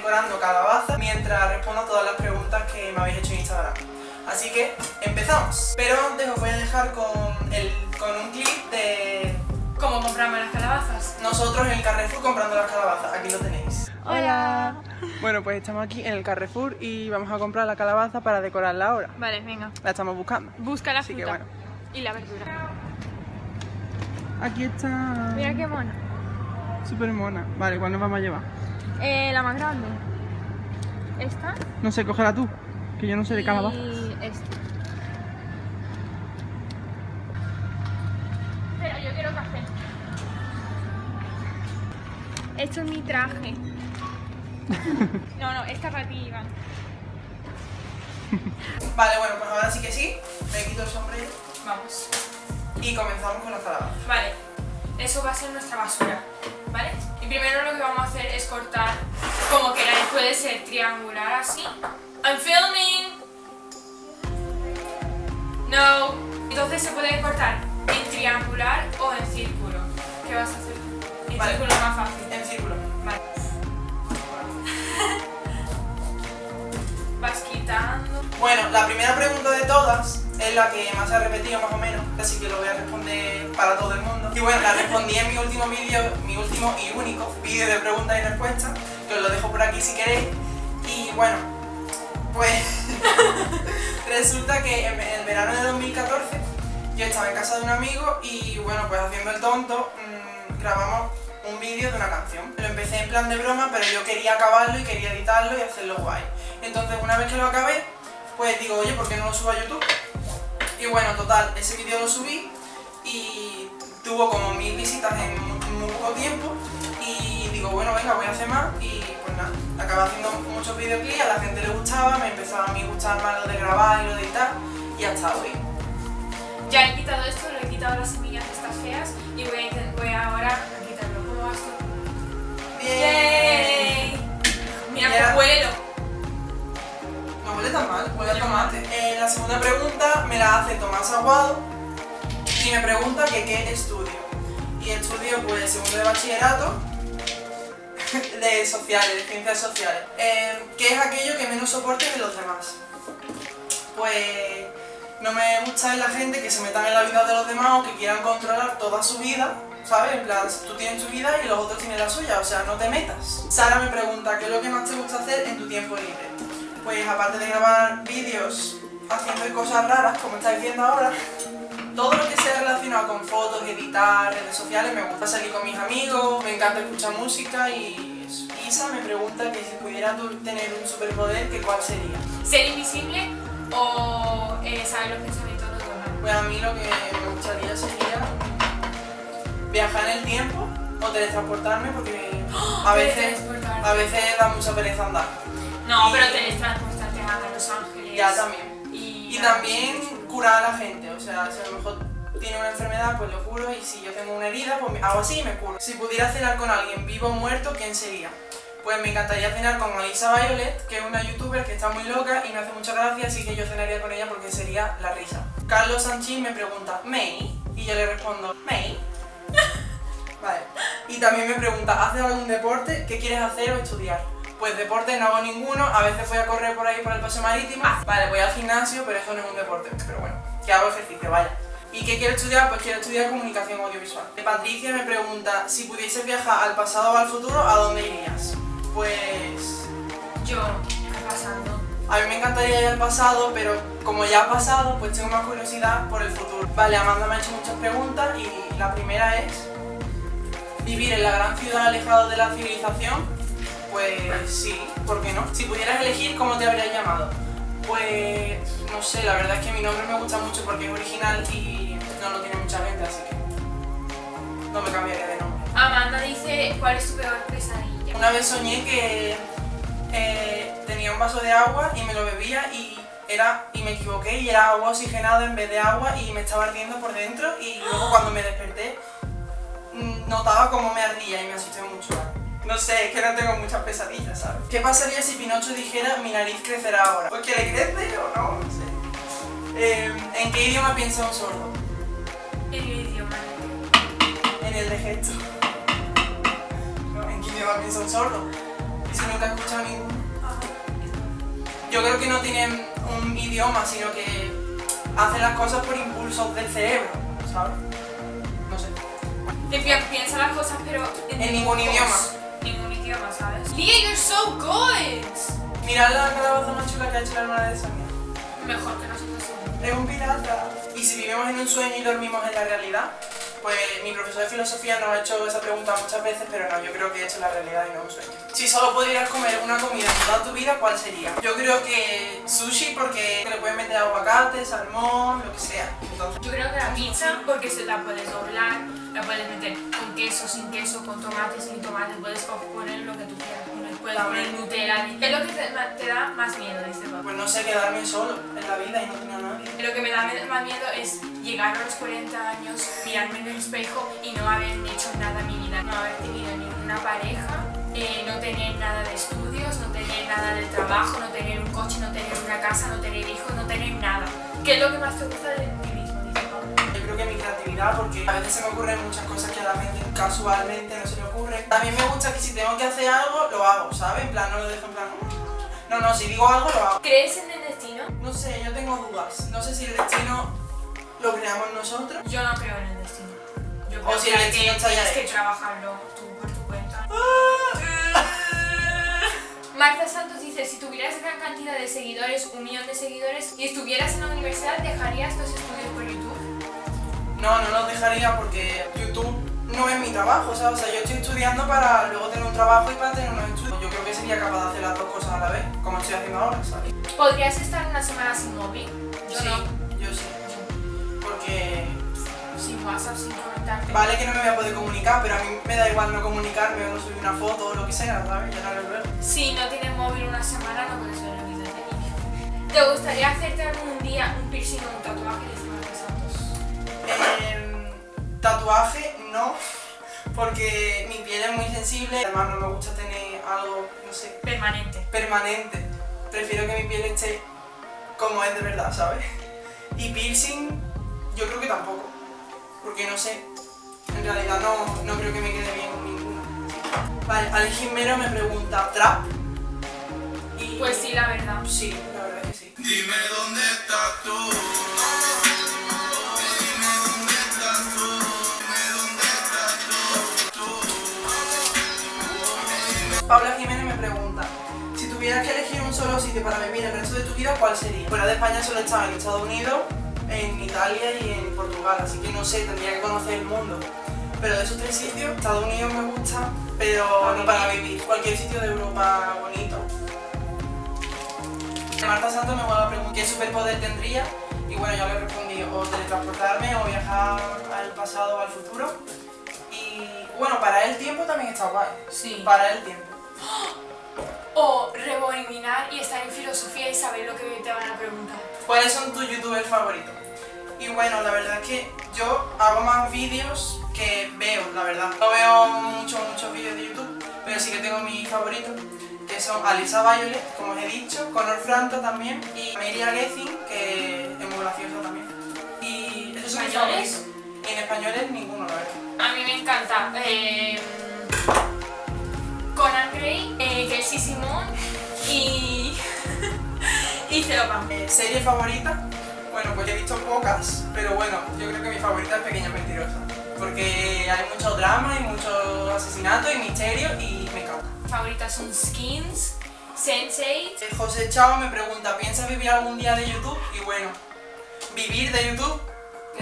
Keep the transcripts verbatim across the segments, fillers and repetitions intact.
decorando calabaza mientras respondo todas las preguntas que me habéis hecho en Instagram. Así que empezamos. Pero antes os voy a dejar con, el, con un clip de cómo compramos las calabazas. Nosotros en el Carrefour comprando las calabazas, aquí lo tenéis. ¡Hola! Bueno, pues estamos aquí en el Carrefour y vamos a comprar la calabaza para decorarla ahora. Vale, venga. La estamos buscando. Busca la fruta. Así que bueno. Y la verdura. Aquí está... Mira qué mona. Súper mona. Vale, ¿cuál nos vamos a llevar? Eh, la más grande. ¿Esta? No sé, cógela tú, que yo no sé de calabaza. Y esta. Pero yo quiero café. Esto es mi traje. No, no, esta para ti, Iván. Vale, bueno, pues ahora sí que sí. Me quito el sombrero. Vamos. Y comenzamos con la calabaza. Vale, eso va a ser nuestra basura, ¿vale? Y primero lo que vamos a hacer es cortar como queráis, puede ser triangular, así. I'm filming. No. Entonces se puede cortar en triangular o en círculo. ¿Qué vas a hacer? En vale. Círculo es más fácil. En círculo. Vale. Vas quitando. Bueno, la primera pregunta de todas es la que más se ha repetido más o menos, así que lo voy a responder para todo el mundo. Y bueno, la respondí en mi último vídeo, mi último y único vídeo de preguntas y respuestas, que os lo dejo por aquí si queréis. Y bueno, pues resulta que en el verano de dos mil catorce yo estaba en casa de un amigo y bueno, pues haciendo el tonto mmm, grabamos un vídeo de una canción. Lo empecé en plan de broma, pero yo quería acabarlo y quería editarlo y hacerlo guay. Entonces una vez que lo acabé, pues digo, oye, ¿por qué no lo subo a YouTube? Y bueno, total, ese vídeo lo subí y tuvo como mil visitas en muy poco tiempo y digo, bueno, venga, voy a hacer más y pues nada, acabé haciendo muchos videoclips, a la gente le gustaba, me empezaba a mí gustar más lo de grabar y lo de editar y hasta hoy. Ya he quitado esto, lo he quitado las semillas estas feas y voy a, voy a ahora a quitarlo. ¿Cómo vas tú? ¡Bien! Mira, yeah. Vuelo. No huele tan mal, huele a tomate. Eh, la segunda pregunta me la hace Tomás Aguado y me pregunta que qué estudio. Y estudio pues segundo de bachillerato de sociales, de ciencias sociales. Eh, ¿Qué es aquello que menos soporte de los demás? Pues no me gusta la gente que se metan en la vida de los demás o que quieran controlar toda su vida, ¿sabes? En plan, tú tienes tu vida y los otros tienen la suya, o sea, no te metas. Sara me pregunta qué es lo que más te gusta hacer en tu tiempo libre. Pues aparte de grabar vídeos haciendo cosas raras, como estáis viendo ahora, todo lo que sea relacionado con fotos, editar, redes sociales, me gusta salir con mis amigos, me encanta escuchar música y eso. Isa me pregunta que si pudiera tener un superpoder, que ¿cuál sería? ¿Ser invisible o eh, saber los pensamientos de los demás? Pues a mí lo que me gustaría sería viajar en el tiempo o teletransportarme, porque a veces, a veces da mucha pereza andar. No, pero teletransportarte a Los Ángeles. Ya, también. Y, y también curar a la gente, o sea, si a lo mejor tiene una enfermedad, pues lo curo, y si yo tengo una herida, pues me hago así y me curo. Si pudiera cenar con alguien vivo o muerto, ¿quién sería? Pues me encantaría cenar con Alissa Violet, que es una youtuber que está muy loca y me hace mucha gracia, así que yo cenaría con ella porque sería la risa. Carlos Sanchín me pregunta, ¿May? Y yo le respondo, ¿May? Vale. Y también me pregunta, ¿haces algún deporte? ¿Qué quieres hacer o estudiar? Pues deporte no hago ninguno, a veces voy a correr por ahí por el paseo marítimo. Vale, voy al gimnasio, pero eso no es un deporte, pero bueno, que hago ejercicio, vaya. ¿Y qué quiero estudiar? Pues quiero estudiar comunicación audiovisual. Patricia me pregunta, si pudieses viajar al pasado o al futuro, ¿a dónde irías? Pues... yo, al pasado. A mí me encantaría ir al pasado, pero como ya ha pasado, pues tengo más curiosidad por el futuro. Vale, Amanda me ha hecho muchas preguntas y la primera es... ¿vivir en la gran ciudad alejado de la civilización? Pues sí, ¿por qué no? Si pudieras elegir, ¿cómo te habrías llamado? Pues no sé, la verdad es que mi nombre me gusta mucho porque es original y no lo tiene mucha gente, así que no me cambiaría de nombre. Amanda dice, ¿cuál es tu peor pesadilla? Una vez soñé que eh, tenía un vaso de agua y me lo bebía y, era, y me equivoqué y era agua oxigenada en vez de agua y me estaba ardiendo por dentro y luego cuando me desperté notaba cómo me ardía y me asusté mucho. No sé, es que no tengo muchas pesadillas, ¿sabes? ¿Qué pasaría si Pinocho dijera mi nariz crecerá ahora? ¿Pues que le crece o no? No sé. Eh, ¿En qué idioma piensa un sordo? En el idioma. En el de gesto. No, ¿en qué idioma piensa un sordo? Y si nunca he escuchado ningún yo creo que no tienen un idioma, sino que hacen las cosas por impulsos del cerebro, ¿sabes? No sé. Piensa las cosas, pero en, en ningún idioma. Ningún idioma, ¿sabes? Lia, you're so good. Mirad la calabaza más chula que ha hecho la hermana de Samia. Mejor que nosotros somos. Es un pirata. Y si vivimos en un sueño y dormimos en la realidad, pues mi profesor de filosofía nos ha hecho esa pregunta muchas veces, pero no, yo creo que he hecho la realidad y no un sueño. Si solo pudieras comer una comida en toda tu vida, ¿cuál sería? Yo creo que sushi, porque te le pueden meter aguacate, salmón, lo que sea. Entonces, yo creo que la pizza, porque se la puedes doblar, la puedes meter con queso, sin queso, con tomate, sin tomate, puedes poner lo que tú quieras. Puedes poner Nutella, es lo que te, te da más miedo, dice papá. Pues no sé, quedarme solo en la vida y no tener a nadie. Lo que me da más miedo es llegar a los cuarenta años, mirarme en el espejo y no haber hecho nada en mi vida. No haber tenido ninguna pareja, eh, no tener nada de estudios, no tener nada de trabajo, no tener un coche, no tener una casa, no tener hijos, no tener nada. ¿Qué es lo que más te gusta de ti mismo, dice papá? Yo creo que mi creatividad, porque a veces se me ocurren muchas cosas que a la mente casualmente no se le ocurren. También me gusta que si tengo que hacer algo, lo hago, ¿sabes? En plan, no lo dejo en plan... No, no, si digo algo, lo hago. ¿Crees en el destino? No sé, yo tengo dudas. No sé si el destino lo creamos nosotros. Yo no creo en el destino. Yo creo o si el destino está ya hecho. Tienes que trabajarlo tú por tu cuenta. Marta Santos dice, si tuvieras gran cantidad de seguidores, un millón de seguidores, y estuvieras en la universidad, ¿dejarías los estudios por YouTube? No, no los dejaría porque YouTube no es mi trabajo, ¿sabes? O sea, yo estoy estudiando para luego tener un trabajo y para tener unos estudios. Yo creo que sería capaz de hacer las dos cosas a la vez, como estoy haciendo ahora, ¿sabes? ¿Podrías estar una semana sin móvil? Yo sí, no. Yo sí. Porque... sin WhatsApp, sin comentarte. Vale que no me voy a poder comunicar, pero a mí me da igual no comunicarme o no subir una foto o lo que sea, ¿sabes? Yo no lo veo. Si no tienes móvil una semana, no puedes ver el vídeo de ¿Te gustaría hacerte algún día un piercing o un tatuaje de Marta Santos? Eh, tatuaje... No, porque mi piel es muy sensible, además no me gusta tener algo, no sé... Permanente. Permanente. Prefiero que mi piel esté como es de verdad, ¿sabes? Y piercing, yo creo que tampoco, porque no sé, en realidad no, no creo que me quede bien con ninguno. Vale, Alex Jimeno me pregunta, ¿trap? Y pues sí, la verdad. Sí, la verdad que sí. Dime dónde estás tú. Paula Jiménez me pregunta, si tuvieras que elegir un solo sitio para vivir el resto de tu vida, ¿cuál sería? Fuera de España solo he estado en Estados Unidos, en Italia y en Portugal, así que no sé, tendría que conocer el mundo. Pero de esos tres sitios, Estados Unidos me gusta, pero no para vivir. Cualquier sitio de Europa bonito. Marta Santos me vuelve a preguntar, ¿qué superpoder tendría? Y bueno, yo le respondí, o teletransportarme, o viajar al pasado o al futuro. Y bueno, para el tiempo también está guay. Sí. Para el tiempo. O rebobinar y estar en filosofía y saber lo que te van a preguntar. ¿Cuáles son tus youtubers favoritos? Y bueno, la verdad es que yo hago más vídeos que veo, la verdad. No veo muchos, muchos vídeos de YouTube, pero sí que tengo mis favoritos, que son Alissa Violet, como os he dicho, Conor Franta también, y Amelia Geithing, que es muy graciosa también. Y esos son mis favoritos. En españoles ninguno, la verdad. A mí me encanta. Eh... Conan Gray, eh, Kelsey Simón y... y Celopan. Eh, ¿Serie favorita? Bueno, pues he visto pocas, pero bueno, yo creo que mi favorita es Pequeña Mentirosa. Porque hay mucho drama y mucho asesinato y misterio y me encanta. Favoritas son Skins, Sense eight. Eh, José Chao me pregunta, ¿piensas vivir algún día de YouTube? Y bueno, vivir de YouTube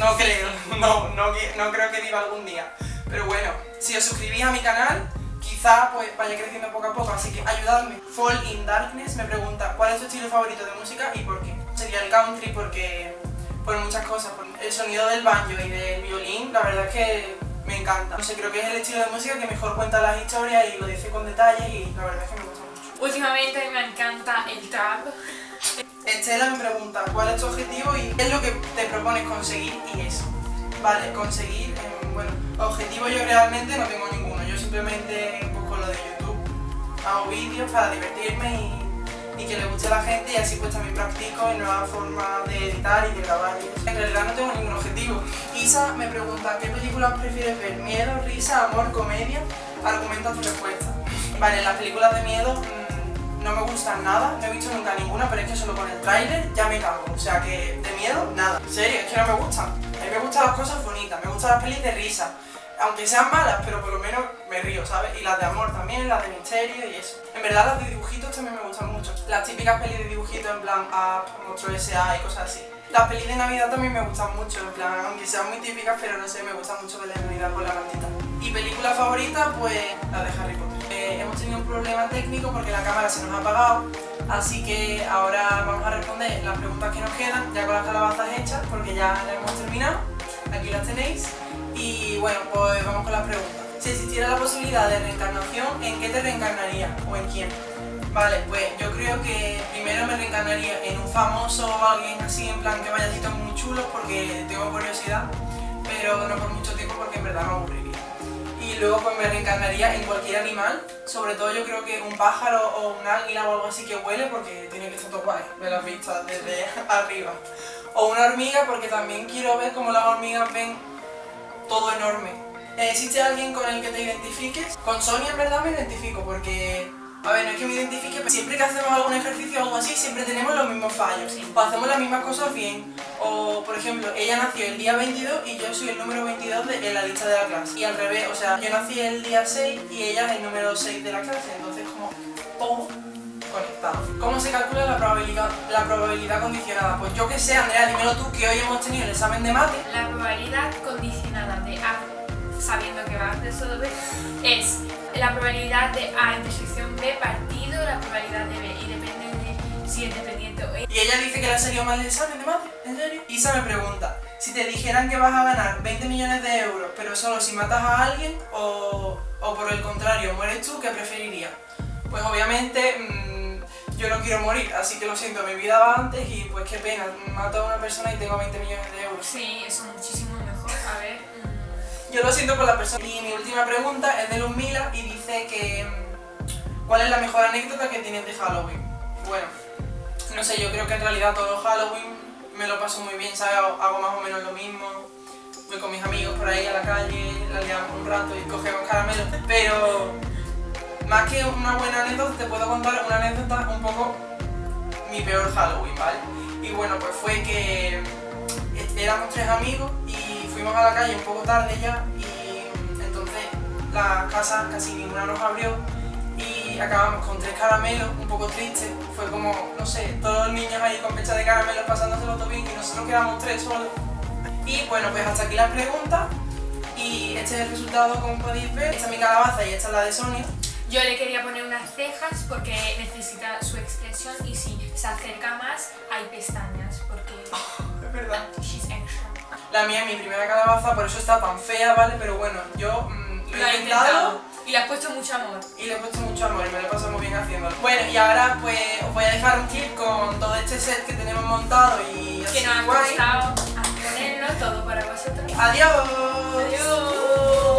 no creo, no, no, no creo que viva algún día. Pero bueno, si os suscribís a mi canal, quizá pues vaya creciendo poco a poco, así que ayudadme. Fall in Darkness me pregunta, ¿cuál es tu estilo favorito de música y por qué? Sería el country porque, por muchas cosas, por el sonido del banjo y del violín, la verdad es que me encanta. No sé, creo que es el estilo de música que mejor cuenta las historias y lo dice con detalle y la verdad es que me gusta mucho. Últimamente me encanta el trap. Estela me pregunta, ¿cuál es tu objetivo y qué es lo que te propones conseguir y eso? Vale, conseguir, eh, bueno, objetivo yo realmente no tengo ninguno, yo simplemente busco lo de YouTube, hago vídeos para divertirme y, y que le guste a la gente y así pues también practico en nuevas formas de editar y de grabar y eso. En realidad no tengo ningún objetivo. Isa me pregunta, ¿qué películas prefieres ver? ¿Miedo, risa, amor, comedia? Argumenta tu respuesta. Vale, las películas de miedo... Mmm, no me gustan nada, no he visto nunca ninguna, pero es que solo con el tráiler ya me cago, o sea que de miedo, nada. En serio, es que no me gustan. A mí me gustan las cosas bonitas, me gustan las pelis de risa, aunque sean malas, pero por lo menos me río, ¿sabes? Y las de amor también, las de misterio y eso. En verdad las de dibujitos también me gustan mucho, las típicas pelis de dibujitos en plan Up, Monstruo ese a y cosas así. Las pelis de Navidad también me gustan mucho, en plan, aunque sean muy típicas, pero no sé, me gustan mucho pelis de Navidad con la mantita. Y película favorita, pues la de Harry Potter. Eh, hemos tenido un problema técnico porque la cámara se nos ha apagado, así que ahora vamos a responder las preguntas que nos quedan, ya con las calabazas hechas, porque ya las hemos terminado, aquí las tenéis. Y bueno, pues vamos con las preguntas. Si existiera la posibilidad de reencarnación, ¿en qué te reencarnarías? ¿O en quién? Vale, pues yo creo que primero me reencarnaría en un famoso o alguien así, en plan que vayasitos muy chulos, porque tengo curiosidad, pero no por mucho tiempo porque en verdad me aburriría. Y luego pues me reencarnaría en cualquier animal, sobre todo yo creo que un pájaro o un águila o algo así que huele, porque tiene que estar todo guay, ver las vistas desde arriba. O una hormiga, porque también quiero ver cómo las hormigas ven todo enorme. ¿Existe alguien con el que te identifiques? Con Sonia en verdad me identifico porque, a ver, no es que me identifique, pero siempre que hacemos algún ejercicio o algo así, siempre tenemos los mismos fallos, sí. O hacemos las mismas cosas bien, o por ejemplo, ella nació el día veintidós y yo soy el número veintidós de en la lista de la clase, y al revés, o sea, yo nací el día seis y ella es el número seis de la clase, entonces como, ¡pum! Conectado. ¿Cómo se calcula la probabilidad, la probabilidad condicionada? Pues yo que sé, Andrea, dímelo tú, que hoy hemos tenido el examen de mate. La probabilidad condicionada de A, sabiendo que va antes o de B, es la probabilidad de A intersección B partido la probabilidad de B, y depende de si es dependiente o E. Y ella dice que le ha salido mal el examen de mate, ¿en serio? Isa me pregunta, si te dijeran que vas a ganar veinte millones de euros, pero solo si matas a alguien, o, o por el contrario, mueres tú, ¿qué preferirías? Pues obviamente, mmm, yo no quiero morir, así que lo siento, mi vida va antes y pues qué pena, mato a una persona y tengo veinte millones de euros. Sí, eso es muchísimo mejor, a ver. Yo lo siento por la persona. Y mi última pregunta es de Luzmila y dice que ¿cuál es la mejor anécdota que tienes de Halloween? Bueno, no sé, yo creo que en realidad todo Halloween me lo paso muy bien, ¿sabes? Hago más o menos lo mismo, voy con mis amigos por ahí a la calle, la liamos un rato y cogemos caramelos, pero más que una buena anécdota, te puedo contar una anécdota un poco mi peor Halloween, ¿vale? Y bueno, pues fue que éramos tres amigos y fuimos a la calle un poco tarde ya y entonces la casa casi ninguna nos abrió y acabamos con tres caramelos, un poco triste, fue como, no sé, todos los niños ahí con pecha de caramelos pasándoselo todo bien y nosotros quedamos tres solos. Y bueno, pues hasta aquí las preguntas y este es el resultado, como podéis ver. Esta es mi calabaza y esta es la de Sonia. Yo le quería poner unas cejas porque necesita su extensión y si se acerca más hay pestañas porque oh, es verdad. She's extra. La mía es mi primera calabaza, por eso está tan fea, ¿vale? Pero bueno, yo mmm, lo, lo he intentado, intentado y le he puesto mucho amor. Y le he puesto mucho amor, me lo pasamos bien haciéndolo. Bueno, y ahora pues os voy a dejar un clip con todo este set que tenemos montado y que nos ha costado ponerlo todo para vosotros. Adiós. Adiós.